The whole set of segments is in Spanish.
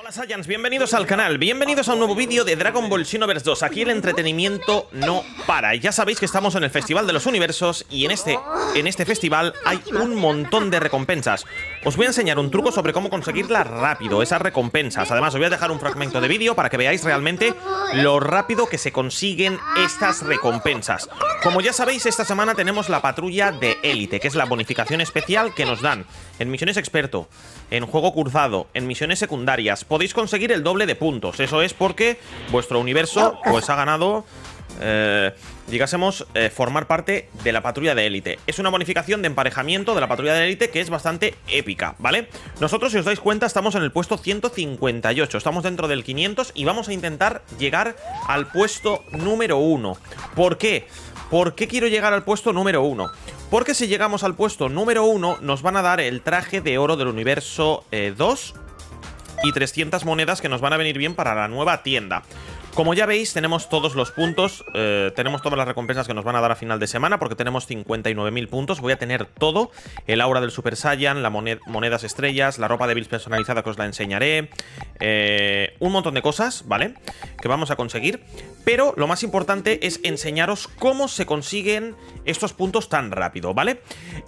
Hola Saiyans, bienvenidos al canal, bienvenidos a un nuevo vídeo de Dragon Ball Xenoverse 2. Aquí el entretenimiento no para. Ya sabéis que estamos en el Festival de los Universos y en este festival hay un montón de recompensas. Os voy a enseñar un truco sobre cómo conseguirlas rápido, esas recompensas. Además os voy a dejar un fragmento de vídeo para que veáis realmente lo rápido que se consiguen estas recompensas. Como ya sabéis, esta semana tenemos la patrulla de élite, que es la bonificación especial que nos dan en misiones experto, en juego cruzado, en misiones secundarias. Podéis conseguir el doble de puntos. Eso es porque vuestro universo pues ha ganado, formar parte de la patrulla de élite. Es una bonificación de emparejamiento de la patrulla de élite que es bastante épica, ¿vale? Nosotros, si os dais cuenta, estamos en el puesto 158, estamos dentro del 500 y vamos a intentar llegar al puesto número 1. ¿Por qué? ¿Por qué quiero llegar al puesto número 1? Porque si llegamos al puesto número 1 nos van a dar el traje de oro del universo 2 y 300 monedas que nos van a venir bien para la nueva tienda. Como ya veis, tenemos todos los puntos, tenemos todas las recompensas que nos van a dar a final de semana, porque tenemos 59.000 puntos. Voy a tener todo: el aura del Super Saiyan, las monedas estrellas, la ropa de Bills personalizada que os la enseñaré, un montón de cosas, ¿vale?, que vamos a conseguir. Pero lo más importante es enseñaros cómo se consiguen estos puntos tan rápido, ¿vale?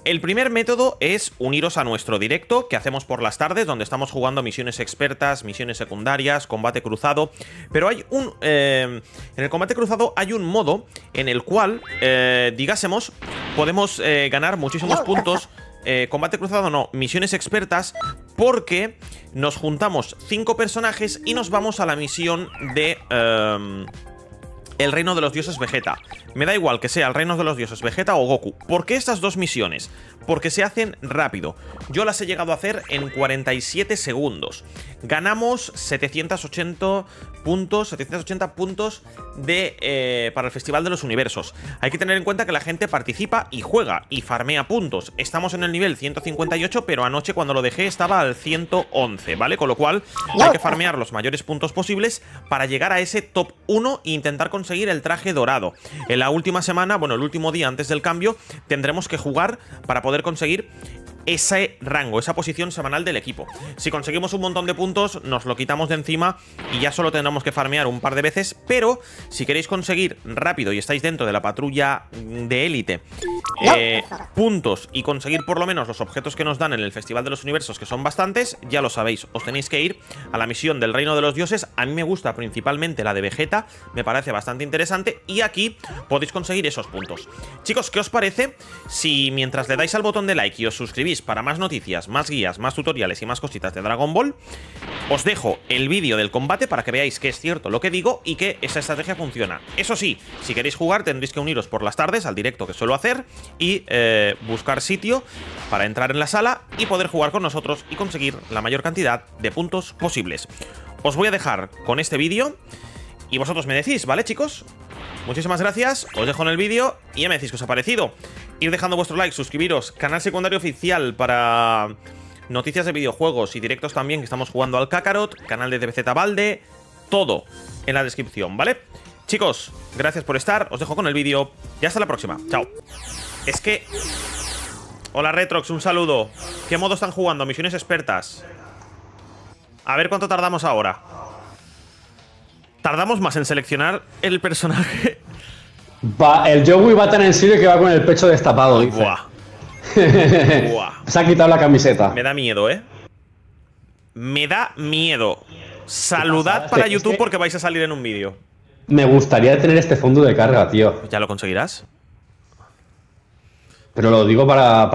El primer método es uniros a nuestro directo que hacemos por las tardes, donde estamos jugando misiones expertas, misiones secundarias, combate cruzado. Pero hay un en el combate cruzado hay un modo en el cual, podemos ganar muchísimos puntos. Combate cruzado no, misiones expertas, porque nos juntamos 5 personajes y nos vamos a la misión de el reino de los dioses Vegeta. Me da igual que sea el reino de los dioses Vegeta o Goku. ¿Por qué estas dos misiones? Porque se hacen rápido. Yo las he llegado a hacer en 47 segundos. Ganamos 780 puntos de, para el Festival de los Universos. Hay que tener en cuenta que la gente participa y juega y farmea puntos. Estamos en el nivel 158, pero anoche cuando lo dejé estaba al 111, ¿vale? Con lo cual hay que farmear los mayores puntos posibles para llegar a ese top 1 e intentar conseguir el traje dorado. En la última semana, bueno, el último día antes del cambio, tendremos que jugar para poder conseguir ese rango, esa posición semanal del equipo. Si conseguimos un montón de puntos, nos lo quitamos de encima y ya solo tendremos que farmear un par de veces. Pero si queréis conseguir rápido y estáis dentro de la patrulla de élite puntos y conseguir por lo menos los objetos que nos dan en el Festival de los Universos, que son bastantes, ya lo sabéis, os tenéis que ir a la misión del Reino de los Dioses. A mí me gusta principalmente la de Vegeta, me parece bastante interesante, y aquí podéis conseguir esos puntos. Chicos, ¿qué os parece si mientras le dais al botón de like y os suscribís para más noticias, más guías, más tutoriales y más cositas de Dragon Ball? Os dejo el vídeo del combate para que veáis que es cierto lo que digo y que esa estrategia funciona. Eso sí, si queréis jugar tendréis que uniros por las tardes al directo que suelo hacer y buscar sitio para entrar en la sala y poder jugar con nosotros y conseguir la mayor cantidad de puntos posibles. Os voy a dejar con este vídeo y vosotros me decís, ¿vale, chicos? Muchísimas gracias, os dejo en el vídeo y ya me decís qué os ha parecido. Ir dejando vuestro like, suscribiros, canal secundario oficial para noticias de videojuegos y directos también, que estamos jugando al Kakarot, canal de DBZ Balde, todo en la descripción, ¿vale? Chicos, gracias por estar, os dejo con el vídeo y hasta la próxima, chao. Es que... Hola Retrox, un saludo. ¿Qué modo están jugando? Misiones expertas. A ver cuánto tardamos ahora. Tardamos más en seleccionar el personaje. El Joey va tan en serio que va con el pecho destapado, dice. Buah. Buah. Se ha quitado la camiseta. Me da miedo, ¿eh? Me da miedo. Saludad para YouTube porque vais a salir en un vídeo. Me gustaría tener este fondo de carga, tío. ¿Ya lo conseguirás? Pero lo digo para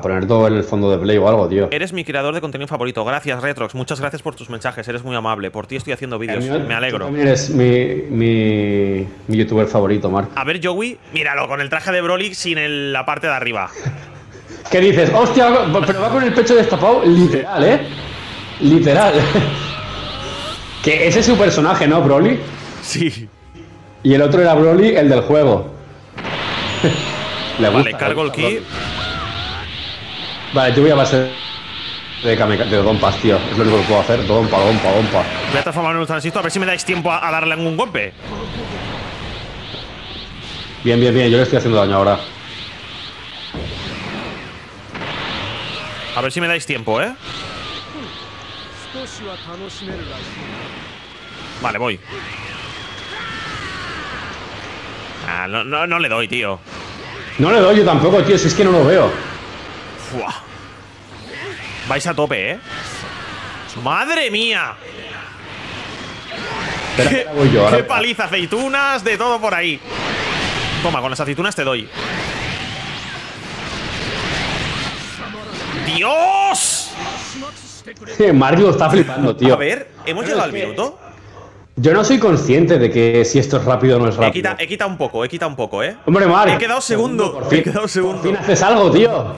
poner todo en el fondo de play o algo, tío. Eres mi creador de contenido favorito. Gracias, Retrox. Muchas gracias por tus mensajes. Eres muy amable. Por ti estoy haciendo vídeos. Me alegro. Tú eres mi youtuber favorito, Mark. A ver, Joey, míralo, con el traje de Broly sin la parte de arriba. ¿Qué dices? ¡Hostia! Pero va con el pecho destapado. Literal, ¿eh? Literal. Que ese es su personaje, ¿no, Broly? Sí. Y el otro era Broly, el del juego. Vale, cargo el ki. Vale, yo voy a base de Dompas, tío. Es lo único que puedo hacer. Dompa. Voy a transformarme en un transistor, a ver si me dais tiempo a darle algún golpe. Bien. Yo le estoy haciendo daño ahora. A ver si me dais tiempo, ¿eh? Vale, voy. Ah, no le doy, tío. No le doy yo tampoco, tío, si es que no lo veo. Fua. Vais a tope, ¿eh? ¡Madre mía! ¡Qué paliza! Aceitunas, de todo por ahí. Toma, con las aceitunas te doy. ¡Dios! Mario está flipando, tío. A ver, ¿hemos llegado al minuto? Yo no soy consciente de que si esto es rápido o no es rápido. He quitado un poco, ¿eh? Hombre, Mario. He quedado segundo. Por fin, por fin haces algo, tío.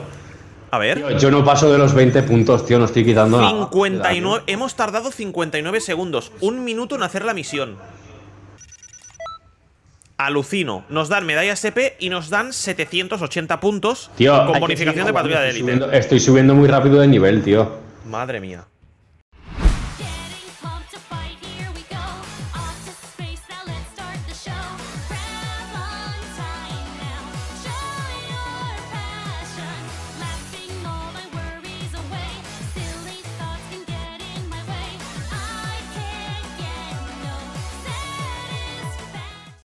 A ver. Tío, yo no paso de los 20 puntos, tío. No estoy quitando nada. 59. Hemos tardado 59 segundos. Un minuto en hacer la misión. Alucino. Nos dan medallas EP y nos dan 780 puntos, tío, con bonificación de patrulla de élite. Estoy subiendo muy rápido de nivel, tío. Madre mía.